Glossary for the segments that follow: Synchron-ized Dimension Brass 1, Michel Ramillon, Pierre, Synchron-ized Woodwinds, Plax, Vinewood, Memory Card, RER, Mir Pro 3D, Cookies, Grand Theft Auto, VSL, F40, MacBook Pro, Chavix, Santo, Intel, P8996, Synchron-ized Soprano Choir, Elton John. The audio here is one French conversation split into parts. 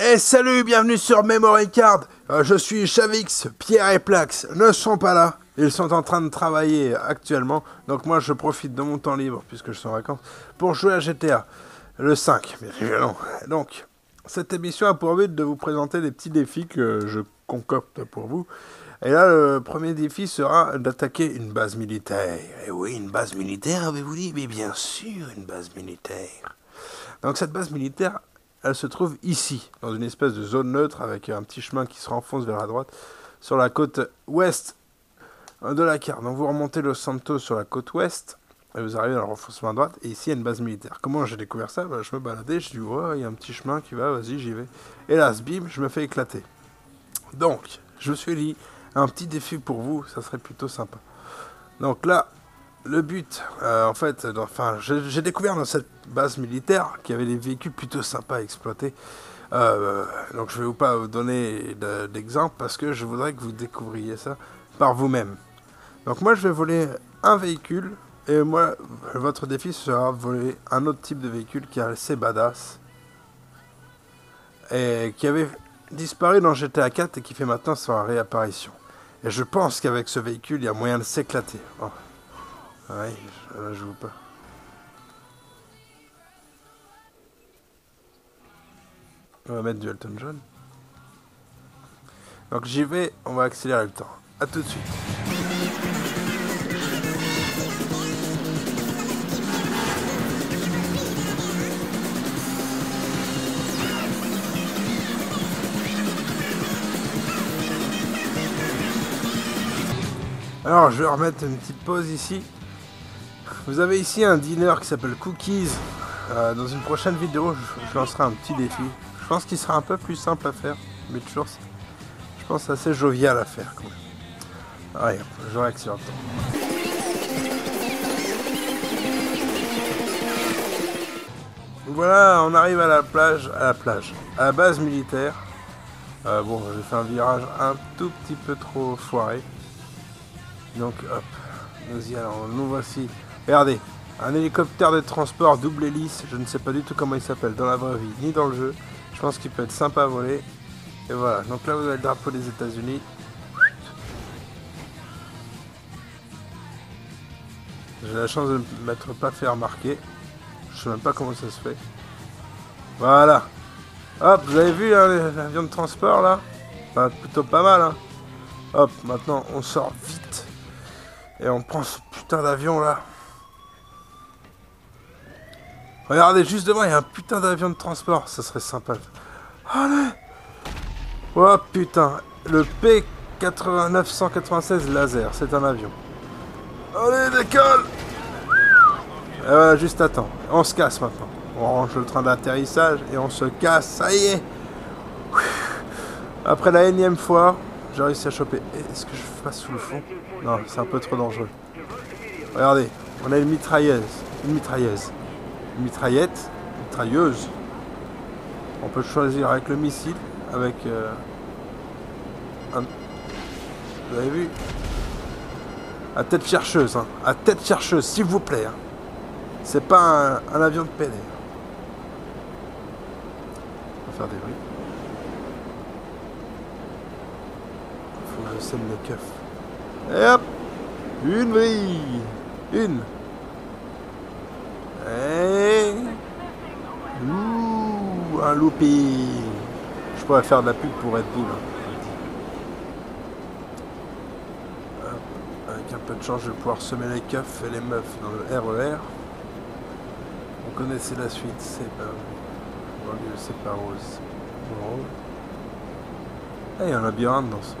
Et salut, bienvenue sur Memory Card. Je suis Chavix, Pierre et Plax ne sont pas là. Ils sont en train de travailler actuellement. Donc moi je profite de mon temps libre, puisque je suis en vacances, pour jouer à GTA. Le 5, bien évidemment. Donc, cette émission a pour but de vous présenter les petits défis que je concocte pour vous. Et là, le premier défi sera d'attaquer une base militaire. Et oui, une base militaire, avez-vous dit? Mais bien sûr, une base militaire. Donc cette base militaire, elle se trouve ici, dans une espèce de zone neutre, avec un petit chemin qui se renfonce vers la droite, sur la côte ouest de la carte. Donc vous remontez le Santo sur la côte ouest, et vous arrivez dans le renfoncement à droite, et ici il y a une base militaire. Comment j'ai découvert ça? Je me baladais, je dis, ouais, il y a un petit chemin qui va, vas-y, j'y vais. Hélas, bim, je me fais éclater. Donc, je me suis dit, un petit défi pour vous, ça serait plutôt sympa. Donc là, le but, en fait, j'ai découvert dans cette base militaire qu'il y avait des véhicules plutôt sympas à exploiter. Donc je ne vais pas vous donner d'exemple parce que je voudrais que vous découvriez ça par vous-même. Donc moi je vais voler un véhicule et moi votre défi sera de voler un autre type de véhicule qui est assez badass et qui avait disparu dans GTA 4 et qui fait maintenant sa réapparition. Et je pense qu'avec ce véhicule il y a moyen de s'éclater. Oh. Ouais, je joue pas. On va mettre du Elton John. Donc j'y vais, on va accélérer le temps. A tout de suite. Alors je vais remettre une petite pause ici. Vous avez ici un dealer qui s'appelle Cookies. Dans une prochaine vidéo, je lancerai un petit défi. Je pense qu'il sera un peu plus simple à faire, mais toujours, je pense assez jovial à faire quand même. Allez, je réaccélère le temps. Voilà, on arrive à à la base militaire. Bon, j'ai fait un virage un tout petit peu trop foiré. Donc hop, nous y allons, nous voici. Regardez, un hélicoptère de transport double hélice, je ne sais pas du tout comment il s'appelle dans la vraie vie, ni dans le jeu. Je pense qu'il peut être sympa à voler. Et voilà, donc là vous avez le drapeau des États-Unis. J'ai la chance de ne m'être pas fait remarquer. Je sais même pas comment ça se fait. Voilà. Hop, vous avez vu hein, l'avion de transport là, bah, plutôt pas mal. Hein. Hop, maintenant on sort vite. Et on prend ce putain d'avion là. Regardez, juste devant, il y a un putain d'avion de transport. Ça serait sympa. Allez. Oh putain. Le P8996 laser. C'est un avion. Allez, décolle. Voilà, juste attends. On se casse maintenant. On range le train d'atterrissage et on se casse. Ça y est. Après la énième fois, j'ai réussi à choper. Est-ce que je passe sous le fond? Non, c'est un peu trop dangereux. Regardez, on a une mitrailleuse. Une mitraillette, une mitrailleuse. On peut choisir avec le missile, avec vous avez vu? À tête chercheuse, hein. À tête chercheuse, s'il vous plaît. Hein. C'est pas un avion de PD. On va faire des bruits. Faut que je sème le keuf. Et hop! Une brille! Une! Et... Ouh, un looping. Je pourrais faire de la pub pour Red Bull. Hein. Avec un peu de chance, je vais pouvoir semer les keufs et les meufs dans le RER. Vous connaissez la suite, c'est pas rose. Ah, il y a un labyrinthe dans ce...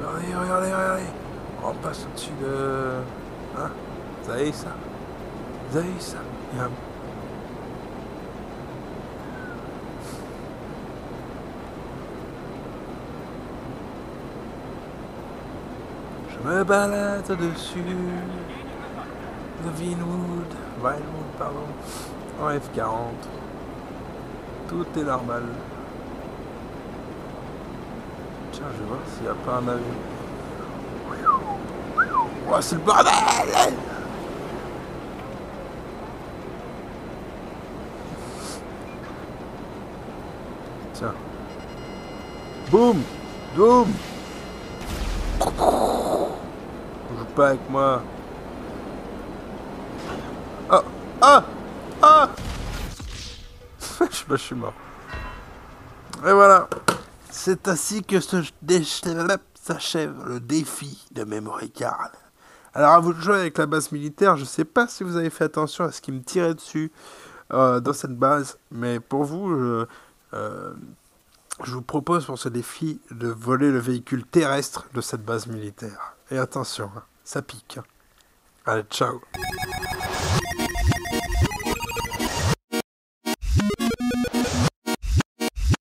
Regardez, regardez. On passe au-dessus de... Hein? Vous avez ça? Vous avez ça? Yeah. Je me balade au-dessus de Vinewood, pardon, en F40. Tout est normal. Tiens, je vais voir s'il n'y a pas un avion. Oh, c'est le bordel! ça. Boum! Boum! Joue pas avec moi. Ah! Ah! Ah! Je suis mort. Et voilà. C'est ainsi que s'achève le défi de Memory Card. Alors, à vous de jouer avec la base militaire, je sais pas si vous avez fait attention à ce qui me tirait dessus dans cette base, mais pour vous, je vous propose pour ce défi de voler le véhicule terrestre de cette base militaire. Et attention, hein, ça pique. Allez, ciao.